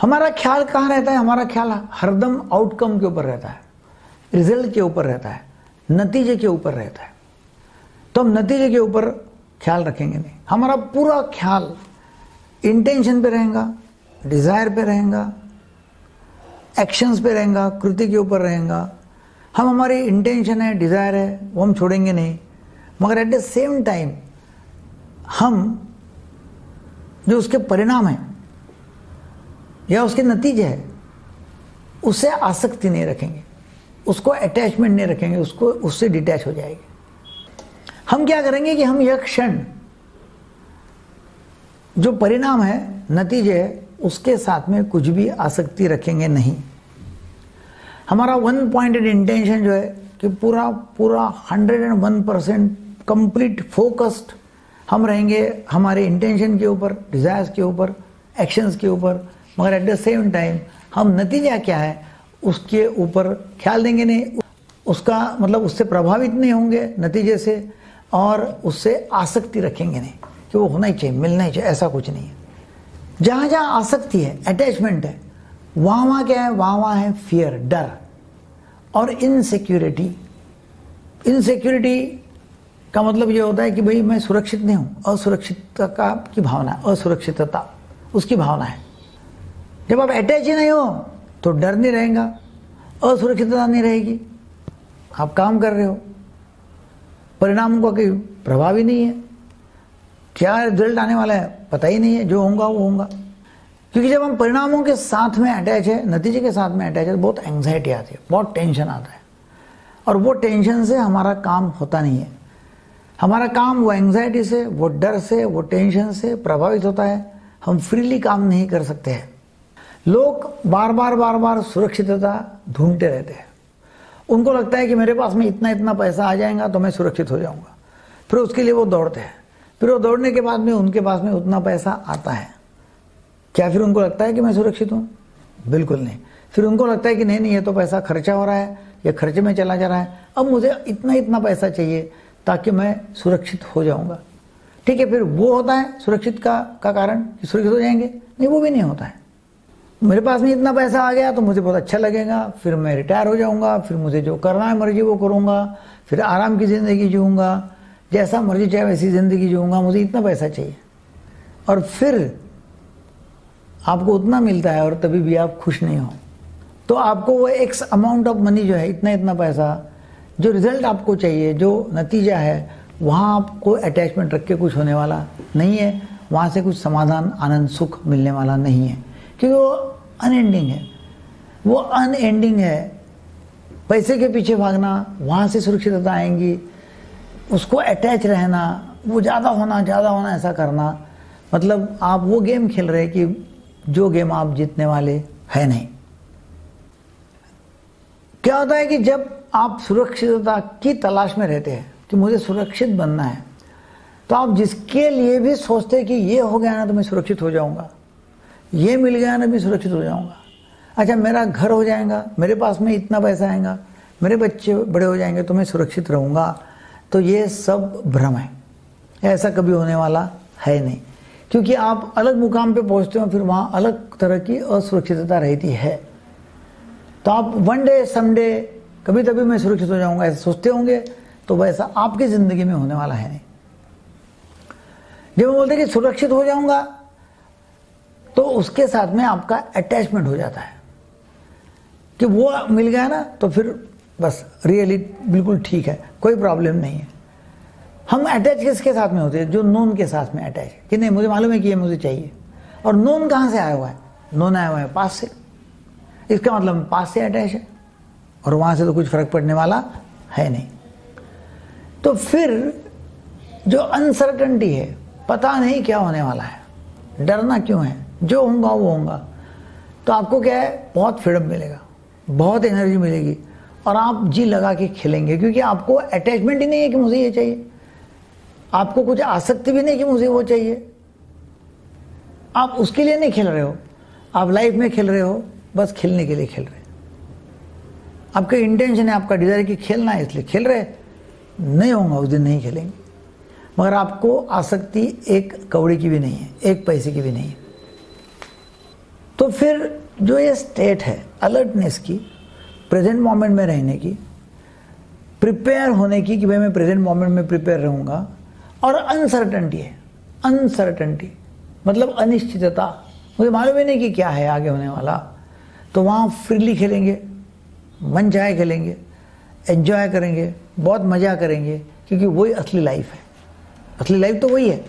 हमारा ख्याल कहाँ रहता है? हमारा ख्याल हरदम आउटकम के ऊपर रहता है, रिजल्ट के ऊपर रहता है, नतीजे के ऊपर रहता है। तो हम नतीजे के ऊपर ख्याल रखेंगे नहीं, हमारा पूरा ख्याल इंटेंशन पे रहेगा, डिज़ायर पे रहेगा, एक्शंस पे रहेगा, कृति के ऊपर रहेगा। हम हमारी इंटेंशन है, डिज़ायर है, वो हम छोड़ेंगे नहीं, मगर एट द सेम टाइम हम जो उसके परिणाम है या उसके नतीजे है उससे आसक्ति नहीं रखेंगे, उसको अटैचमेंट नहीं रखेंगे, उसको उससे डिटैच हो जाएंगे। हम क्या करेंगे कि हम यह क्षण जो परिणाम है, नतीजे है, उसके साथ में कुछ भी आसक्ति रखेंगे नहीं। हमारा वन पॉइंटेड इंटेंशन जो है कि पूरा 101% कंप्लीट फोकस्ड हम रहेंगे हमारे इंटेंशन के ऊपर, डिज़ायर्स के ऊपर, एक्शंस के ऊपर, मगर एट द सेम टाइम हम नतीजा क्या है उसके ऊपर ख्याल देंगे नहीं, उसका मतलब उससे प्रभावित नहीं होंगे नतीजे से, और उससे आसक्ति रखेंगे नहीं कि वो होना ही चाहिए, मिलना ही चाहिए, ऐसा कुछ नहीं है। जहाँ जहाँ आसक्ति है, अटैचमेंट है, वहाँ वहाँ क्या है? वहाँ वहाँ है फियर, डर और इनसिक्योरिटी। इनसिक्योरिटी का मतलब ये होता है कि भाई मैं सुरक्षित नहीं हूँ, असुरक्षितता की भावना है, असुरक्षितता उसकी भावना है। जब आप अटैच ही नहीं हो तो डर नहीं रहेगा, असुरक्षितता नहीं रहेगी, आप काम कर रहे हो, परिणाम का कोई प्रभाव ही नहीं है, क्या रिजल्ट आने वाला है पता ही नहीं है, जो होगा वो होगा। क्योंकि जब हम परिणामों के साथ में अटैच है, नतीजे के साथ में अटैच है, तो बहुत एंग्जाइटी आती है, बहुत टेंशन आता है, और वो टेंशन से हमारा काम होता नहीं है। हमारा काम वो एंग्जाइटी से, वो डर से, वो टेंशन से प्रभावित होता है, हम फ्रीली काम नहीं कर सकते हैं। लोग बार बार सुरक्षितता ढूंढते रहते हैं, उनको लगता है कि मेरे पास में इतना पैसा आ जाएगा तो मैं सुरक्षित हो जाऊँगा, फिर उसके लिए वो दौड़ते हैं, फिर वो दौड़ने के बाद में उनके पास में उतना पैसा आता है, क्या फिर उनको लगता है कि मैं सुरक्षित हूँ? बिल्कुल नहीं। फिर उनको लगता है कि नहीं, ये तो पैसा खर्चा हो रहा है, ये खर्चे में चला जा रहा है, अब मुझे इतना पैसा चाहिए ताकि मैं सुरक्षित हो जाऊँगा। ठीक है, फिर वो होता है सुरक्षित का कारण कि सुरक्षित हो जाएंगे, नहीं वो भी नहीं होता है। मेरे पास में इतना पैसा आ गया तो मुझे बहुत अच्छा लगेगा, फिर मैं रिटायर हो जाऊँगा, फिर मुझे जो करना है मर्जी वो करूँगा, फिर आराम की ज़िंदगी जीऊँगा, जैसा मर्जी चाहे वैसी ज़िंदगी जीऊँगा, मुझे इतना पैसा चाहिए। और फिर आपको उतना मिलता है और तभी भी आप खुश नहीं हो, तो आपको वो एक्स अमाउंट ऑफ मनी जो है, इतना पैसा, जो रिज़ल्ट आपको चाहिए, जो नतीजा है, वहाँ आपको अटैचमेंट रख के कुछ होने वाला नहीं है, वहाँ से कुछ समाधान, आनंद, सुख मिलने वाला नहीं है, क्योंकि वो अनएंडिंग है, वो अनएंडिंग है। पैसे के पीछे भागना, वहाँ से सुरक्षितता आएंगी, उसको अटैच रहना, वो ज़्यादा होना ऐसा करना, मतलब आप वो गेम खेल रहे कि जो गेम आप जीतने वाले है नहीं। क्या होता है कि जब आप सुरक्षितता की तलाश में रहते हैं कि मुझे सुरक्षित बनना है, तो आप जिसके लिए भी सोचते हैं कि ये हो गया ना तो मैं सुरक्षित हो जाऊंगा, ये मिल गया ना मैं सुरक्षित हो जाऊंगा, अच्छा मेरा घर हो जाएगा, मेरे पास में इतना पैसा आएगा, मेरे बच्चे बड़े हो जाएंगे तो मैं सुरक्षित रहूँगा, तो ये सब भ्रम है, ऐसा कभी होने वाला है नहीं। क्योंकि आप अलग मुकाम पे पहुंचते हो, फिर वहाँ अलग तरह की असुरक्षितता रहती है। तो आप वन डे समडे कभी तभी मैं सुरक्षित हो जाऊँगा ऐसा सोचते होंगे, तो वैसा आपकी ज़िंदगी में होने वाला है नहीं। जब हम बोलते हैं कि सुरक्षित हो जाऊँगा, तो उसके साथ में आपका अटैचमेंट हो जाता है कि वो मिल गया ना तो फिर बस रियली बिल्कुल ठीक है, कोई प्रॉब्लम नहीं है। हम अटैच किसके साथ में होते हैं? जो नोन के साथ में अटैच है कि नहीं मुझे मालूम है कि ये मुझे चाहिए। और नोन कहाँ से आया हुआ है? नोन आया हुआ है पास से, इसका मतलब पास से अटैच है और वहाँ से तो कुछ फर्क पड़ने वाला है नहीं। तो फिर जो अनसर्टेनिटी है, पता नहीं क्या होने वाला है, डरना क्यों है, जो होगा वो होगा, तो आपको क्या है, बहुत फ्रीडम मिलेगा, बहुत एनर्जी मिलेगी और आप जी लगा के खेलेंगे, क्योंकि आपको अटैचमेंट ही नहीं है कि मुझे ये चाहिए, आपको कुछ आसक्ति भी नहीं कि मुझे वो चाहिए, आप उसके लिए नहीं खेल रहे हो, आप लाइफ में खेल रहे हो, बस खेलने के लिए खेल रहे हैं। आपका इंटेंशन है, आपका डिज़ायर कि खेलना है इसलिए खेल रहे, नहीं होगा उस दिन नहीं खेलेंगे, मगर आपको आसक्ति एक कौड़ी की भी नहीं है, एक पैसे की भी नहीं है। तो फिर जो ये स्टेट है अलर्टनेस की, प्रेजेंट मोमेंट में रहने की, प्रिपेयर होने की कि भाई मैं प्रेजेंट मोमेंट में प्रिपेयर रहूँगा, और अनसर्टेनिटी है, अनसर्टेनिटी मतलब अनिश्चितता, मुझे मालूम ही नहीं कि क्या है आगे होने वाला, तो वहाँ फ्रीली खेलेंगे, मन चाहे खेलेंगे, एंजॉय करेंगे, बहुत मज़ा करेंगे, क्योंकि वही असली लाइफ है। असली लाइफ तो वही है।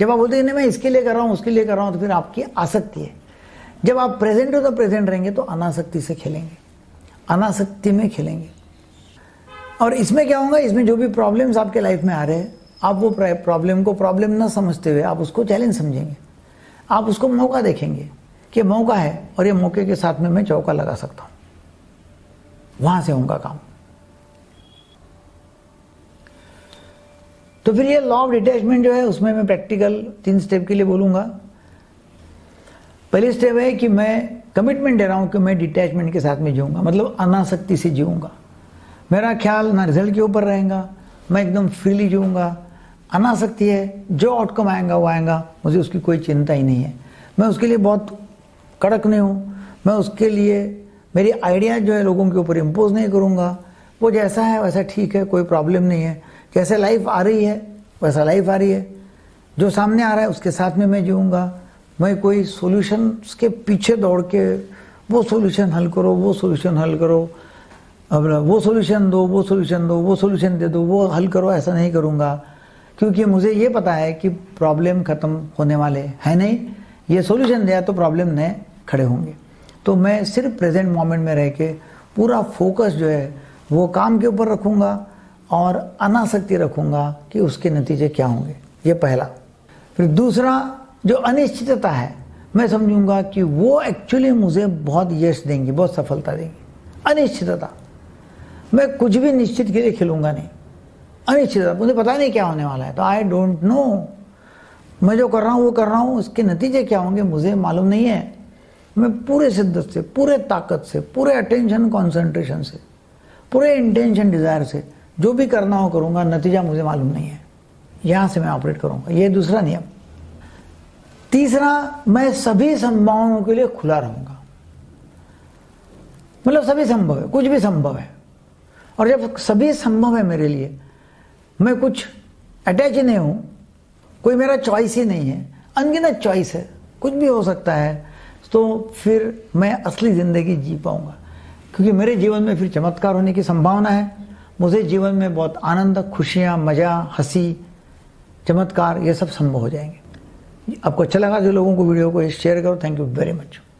जब आप बोलते हैं मैं इसके लिए कर रहा हूँ उसके लिए कर रहा हूँ तो फिर आपकी आसक्ति है। जब आप प्रेजेंट हो तो प्रेजेंट रहेंगे, तो अनासक्ति से खेलेंगे, अनासक्ति में खेलेंगे। और इसमें क्या होगा, इसमें जो भी प्रॉब्लम्स आपके लाइफ में आ रहे हैं आप वो प्रॉब्लम को प्रॉब्लम ना समझते हुए आप उसको चैलेंज समझेंगे, आप उसको मौका देखेंगे कि मौका है और ये मौके के साथ में मैं चौका लगा सकता हूँ, वहाँ से होगा काम। तो फिर ये लॉ ऑफ डिटैचमेंट जो है उसमें मैं प्रैक्टिकल 3 स्टेप के लिए बोलूँगा। पहली स्टेप है कि मैं कमिटमेंट दे रहा हूँ कि मैं डिटैचमेंट के साथ में जीऊँगा, मतलब अनासक्ति से जीऊँगा, मेरा ख्याल ना रिजल्ट के ऊपर रहेगा, मैं एकदम फ्रीली जीऊँगा। अनासक्ति है, जो आउटकम आएगा वो आएगा, मुझे उसकी कोई चिंता ही नहीं है, मैं उसके लिए बहुत कड़क नहीं हूँ, मैं उसके लिए मेरी आइडिया जो है लोगों के ऊपर इम्पोज नहीं करूँगा, वो जैसा है वैसा ठीक है, कोई प्रॉब्लम नहीं है, जैसे लाइफ आ रही है वैसा लाइफ आ रही है, जो सामने आ रहा है उसके साथ में मैं जीऊँगा। मैं कोई सॉल्यूशन के पीछे दौड़ के वो सॉल्यूशन हल करो, वो सॉल्यूशन हल करो, अब वो सॉल्यूशन दो, वो सॉल्यूशन दो, वो सॉल्यूशन दे दो, वो हल करो, ऐसा नहीं करूँगा, क्योंकि मुझे ये पता है कि प्रॉब्लम ख़त्म होने वाले है नहीं, ये सॉल्यूशन दिया तो प्रॉब्लम नए खड़े होंगे। तो मैं सिर्फ प्रेजेंट मोमेंट में रह के पूरा फोकस जो है वो काम के ऊपर रखूँगा और अनासक्ति रखूँगा कि उसके नतीजे क्या होंगे, ये पहला। फिर दूसरा, जो अनिश्चितता है मैं समझूँगा कि वो एक्चुअली मुझे बहुत यश देंगी, बहुत सफलता देंगी। अनिश्चितता, मैं कुछ भी निश्चित के लिए खेलूँगा नहीं, अनिश्चितता, मुझे पता नहीं क्या होने वाला है, तो आई डोंट नो, मैं जो कर रहा हूँ वो कर रहा हूँ, उसके नतीजे क्या होंगे मुझे मालूम नहीं है, मैं पूरे शिद्दत से, पूरे ताकत से, पूरे अटेंशन कॉन्सेंट्रेशन से, पूरे इंटेंशन डिज़ायर से जो भी करना हो करूँगा, नतीजा मुझे मालूम नहीं है, यहाँ से मैं ऑपरेट करूँगा, ये दूसरा नियम। तीसरा, मैं सभी संभावनाओं के लिए खुला रहूँगा, मतलब सभी संभव है, कुछ भी संभव है, और जब सभी संभव है मेरे लिए, मैं कुछ अटैच ही नहीं हूँ, कोई मेरा चॉइस ही नहीं है, अनगिनत चॉइस है, कुछ भी हो सकता है, तो फिर मैं असली ज़िंदगी जी पाऊँगा, क्योंकि मेरे जीवन में फिर चमत्कार होने की संभावना है। मुझे जीवन में बहुत आनंद, खुशियाँ, मज़ा, हंसी, चमत्कार, ये सब संभव हो जाएंगे। आपको अच्छा लगा जो लोगों को वीडियो को शेयर करो, थैंक यू वेरी मच।